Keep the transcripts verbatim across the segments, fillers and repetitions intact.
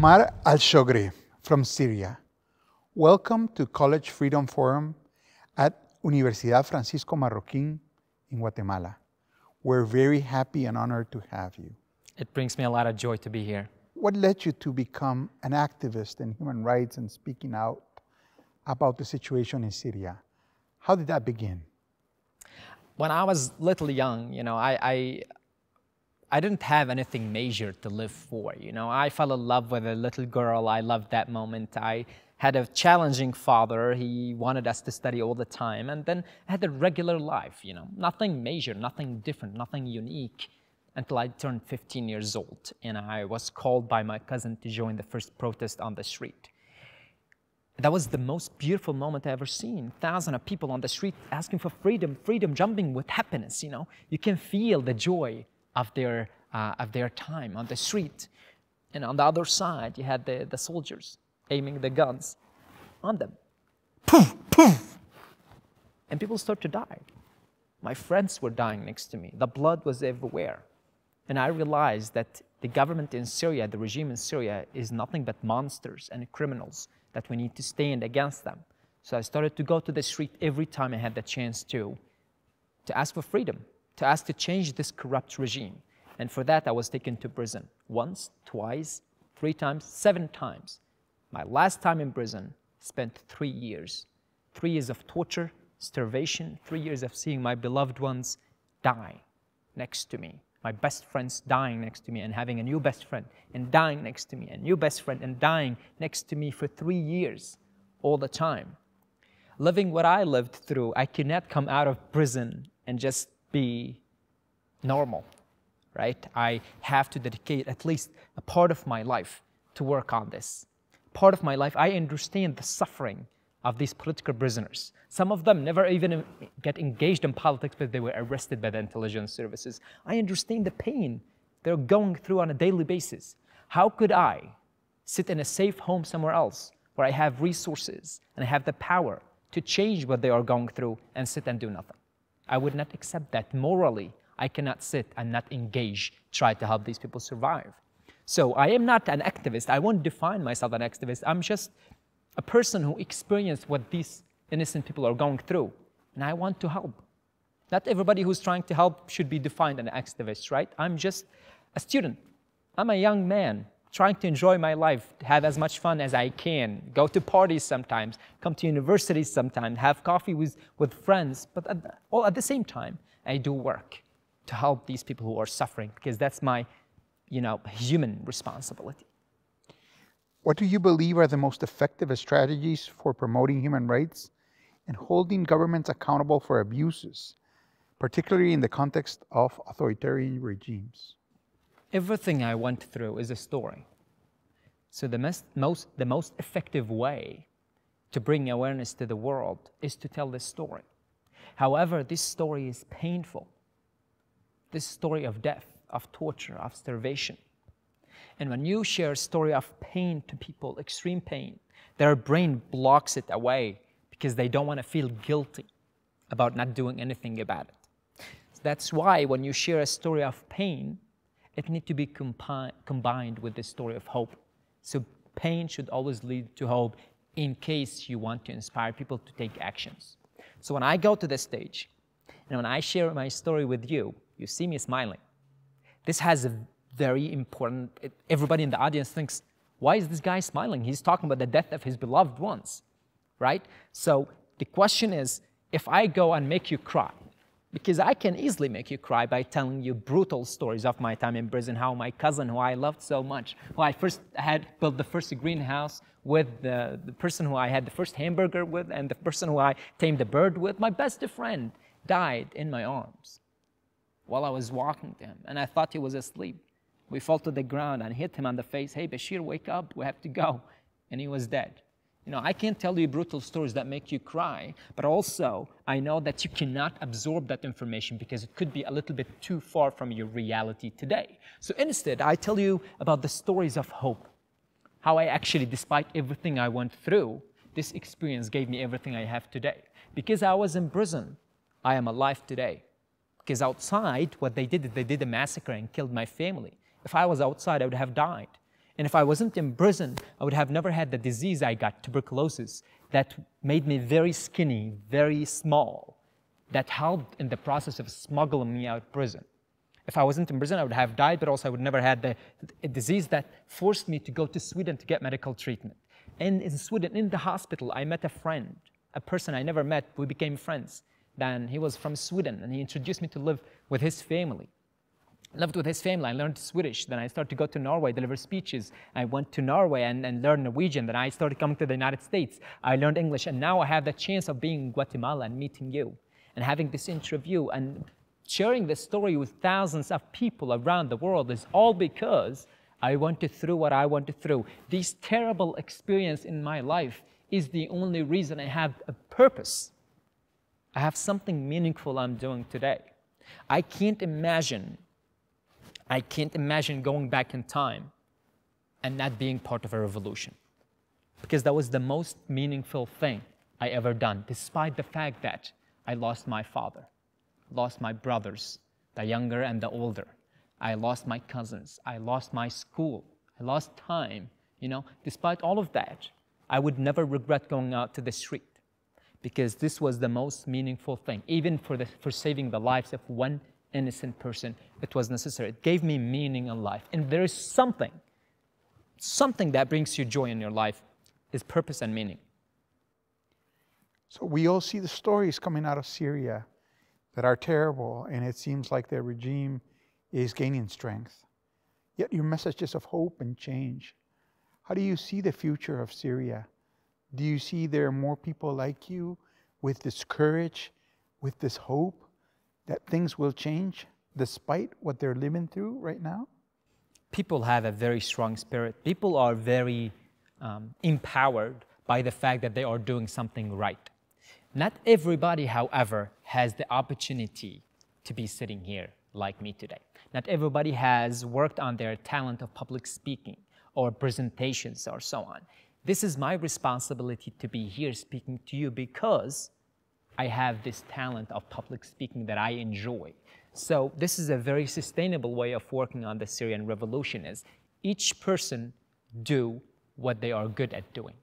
Omar Alshogre from Syria. Welcome to College Freedom Forum at Universidad Francisco Marroquín in Guatemala. We're very happy and honored to have you. It brings me a lot of joy to be here. What led you to become an activist in human rights and speaking out about the situation in Syria? How did that begin? When I was little young, you know, I, I, I didn't have anything major to live for. You know, I fell in love with a little girl. I loved that moment. I had a challenging father. He wanted us to study all the time. And then I had a regular life, you know, nothing major, nothing different, nothing unique, until I turned fifteen years old. And I was called by my cousin to join the first protest on the street. That was the most beautiful moment I've ever seen. Thousands of people on the street asking for freedom, freedom, jumping with happiness, you know. You can feel the joy of their, uh, of their time on the street. And on the other side, you had the, the soldiers aiming the guns on them. Poof, poof. And people start to die. My friends were dying next to me. The blood was everywhere. And I realized that the government in Syria, the regime in Syria, is nothing but monsters and criminals, that we need to stand against them. So I started to go to the street every time I had the chance to, to ask for freedom, to ask to change this corrupt regime. And for that, I was taken to prison once, twice, three times, seven times. My last time in prison, spent three years. Three years of torture, starvation, three years of seeing my beloved ones die next to me. My best friends dying next to me and having a new best friend and dying next to me, a new best friend and dying next to me for three years all the time. Living what I lived through, I cannot come out of prison and just be normal, right? I have to dedicate at least a part of my life to work on this. Part of my life, I understand the suffering of these political prisoners. Some of them never even get engaged in politics, but they were arrested by the intelligence services. I understand the pain they're going through on a daily basis. How could I sit in a safe home somewhere else where I have resources and I have the power to change what they are going through and sit and do nothing? I would not accept that. Morally, I cannot sit and not engage, try to help these people survive. So I am not an activist. I won't define myself an activist. I'm just a person who experienced what these innocent people are going through, and I want to help. Not everybody who's trying to help should be defined an activist, right? I'm just a student. I'm a young man trying to enjoy my life, have as much fun as I can, go to parties sometimes, come to university sometimes, have coffee with, with friends, but at, all at the same time, I do work to help these people who are suffering, because that's my, you know, human responsibility. What do you believe are the most effective strategies for promoting human rights and holding governments accountable for abuses, particularly in the context of authoritarian regimes? Everything I went through is a story. So the most, most, the most effective way to bring awareness to the world is to tell this story. However, this story is painful. This story of death, of torture, of starvation. And when you share a story of pain to people, extreme pain, their brain blocks it away because they don't want to feel guilty about not doing anything about it. So that's why when you share a story of pain, it needs to be combi combined with the story of hope. So pain should always lead to hope in case you want to inspire people to take actions. So when I go to the stage and when I share my story with you, you see me smiling. This has a very important. Everybody in the audience thinks, why is this guy smiling? He's talking about the death of his beloved ones, right? So the question is, if I go and make you cry, because I can easily make you cry by telling you brutal stories of my time in prison, how my cousin, who I loved so much, who I first had built the first greenhouse with, the, the person who I had the first hamburger with, and the person who I tamed a bird with, my best friend, died in my arms while I was walking to him, and I thought he was asleep. We fell to the ground and hit him on the face. Hey, Bashir, wake up, we have to go. And he was dead. You know, I can't tell you brutal stories that make you cry, but also I know that you cannot absorb that information because it could be a little bit too far from your reality today. So instead, I tell you about the stories of hope, how I actually, despite everything I went through, this experience gave me everything I have today. Because I was in prison, I am alive today. Because outside, what they did, they did a massacre and killed my family. If I was outside, I would have died. And if I wasn't in prison, I would have never had the disease I got, tuberculosis, that made me very skinny, very small, that helped in the process of smuggling me out of prison. If I wasn't in prison, I would have died, but also I would never had the a disease that forced me to go to Sweden to get medical treatment. And in Sweden, in the hospital, I met a friend, a person I never met. We became friends. Then he was from Sweden, and he introduced me to live with his family. I lived with his family. I learned Swedish. Then I started to go to Norway, deliver speeches. I went to Norway and, and learned Norwegian. Then I started coming to the United States. I learned English, and now I have the chance of being in Guatemala and meeting you and having this interview and sharing this story with thousands of people around the world is all because I went through what I went through. This terrible experience in my life is the only reason I have a purpose. I have something meaningful I'm doing today. I can't imagine, I can't imagine going back in time and not being part of a revolution, because that was the most meaningful thing I ever done, despite the fact that I lost my father, lost my brothers, the younger and the older. I lost my cousins, I lost my school, I lost time, you know. Despite all of that, I would never regret going out to the street, because this was the most meaningful thing. Even for, the, for saving the lives of one innocent person, it was necessary. It gave me meaning in life. And there is something, something that brings you joy in your life, is purpose and meaning. So we all see the stories coming out of Syria that are terrible, and it seems like their regime is gaining strength. Yet your message is of hope and change. How do you see the future of Syria? Do you see there are more people like you with this courage, with this hope that things will change despite what they're living through right now? People have a very strong spirit. People are very um, empowered by the fact that they are doing something right. Not everybody, however, has the opportunity to be sitting here like me today. Not everybody has worked on their talent of public speaking or presentations or so on. This is my responsibility to be here speaking to you because I have this talent of public speaking that I enjoy. So this is a very sustainable way of working on the Syrian revolution, is each person do what they are good at doing.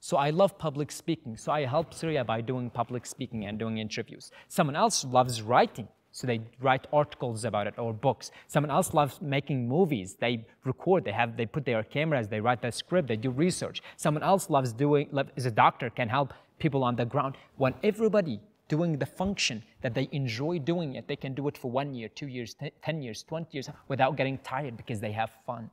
So I love public speaking. So I help Syria by doing public speaking and doing interviews. Someone else loves writing. So they write articles about it or books. Someone else loves making movies. They record, they have, they put their cameras, they write the script, they do research. Someone else loves doing, is a doctor, can help people on the ground. When everybody doing the function that they enjoy doing it, they can do it for one year, two years, ten years, twenty years without getting tired because they have fun.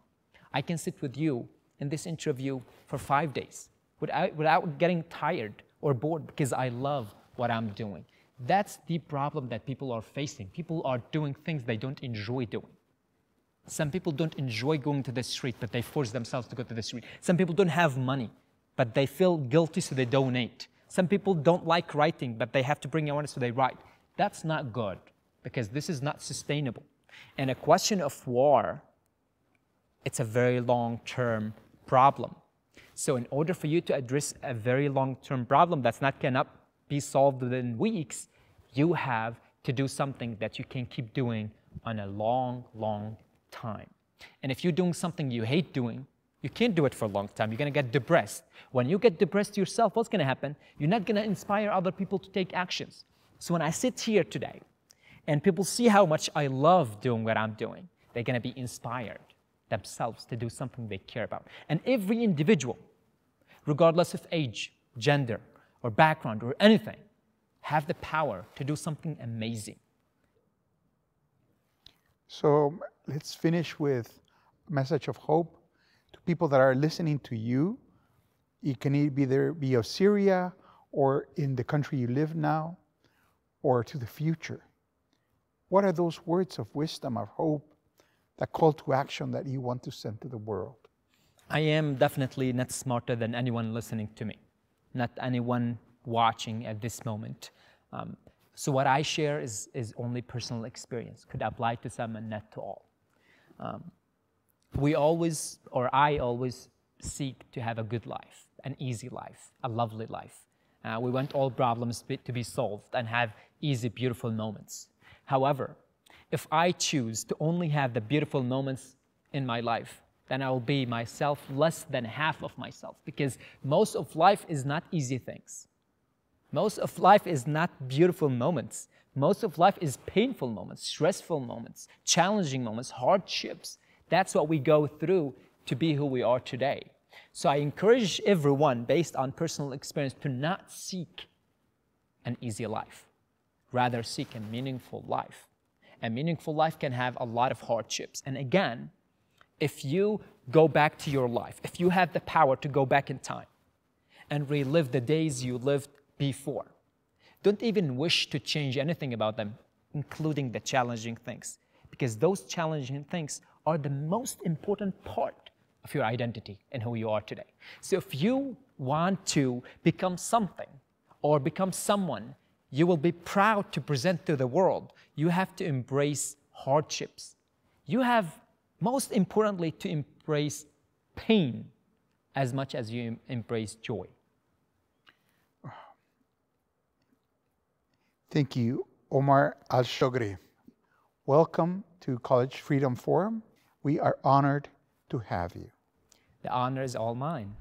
I can sit with you in this interview for five days without, without getting tired or bored because I love what I'm doing. That's the problem that people are facing. People are doing things they don't enjoy doing. Some people don't enjoy going to the street, but they force themselves to go to the street. Some people don't have money, but they feel guilty, so they donate. Some people don't like writing, but they have to bring awareness, so they write. That's not good, because this is not sustainable. And a question of war, it's a very long-term problem. So in order for you to address a very long-term problem that's not cannot be solved within weeks, you have to do something that you can keep doing on a long, long time. And if you're doing something you hate doing, you can't do it for a long time. You're gonna get depressed. When you get depressed yourself, what's gonna happen? You're not gonna inspire other people to take actions. So when I sit here today and people see how much I love doing what I'm doing, they're gonna be inspired themselves to do something they care about. And every individual, regardless of age, gender, or background, or anything, have the power to do something amazing. So let's finish with a message of hope to people that are listening to you. It can either be of Syria, or in the country you live now, or to the future. What are those words of wisdom, of hope, that call to action that you want to send to the world? I am definitely not smarter than anyone listening to me, not anyone watching at this moment. Um, so what I share is, is only personal experience, could apply to some and not to all. Um, we always, or I always, seek to have a good life, an easy life, a lovely life. Uh, we want all problems be, to be solved and have easy, beautiful moments. However, if I choose to only have the beautiful moments in my life, then I will be myself less than half of myself, because most of life is not easy things. Most of life is not beautiful moments. Most of life is painful moments, stressful moments, challenging moments, hardships. That's what we go through to be who we are today. So I encourage everyone, based on personal experience, to not seek an easy life. Rather, seek a meaningful life. A meaningful life can have a lot of hardships. And again, if you go back to your life, if you have the power to go back in time and relive the days you lived before, don't even wish to change anything about them, including the challenging things, because those challenging things are the most important part of your identity and who you are today. So if you want to become something or become someone you will be proud to present to the world, you have to embrace hardships. You have, most importantly, to embrace pain as much as you embrace joy. Thank you, Omar Alshogre. Welcome to College Freedom Forum. We are honored to have you. The honor is all mine.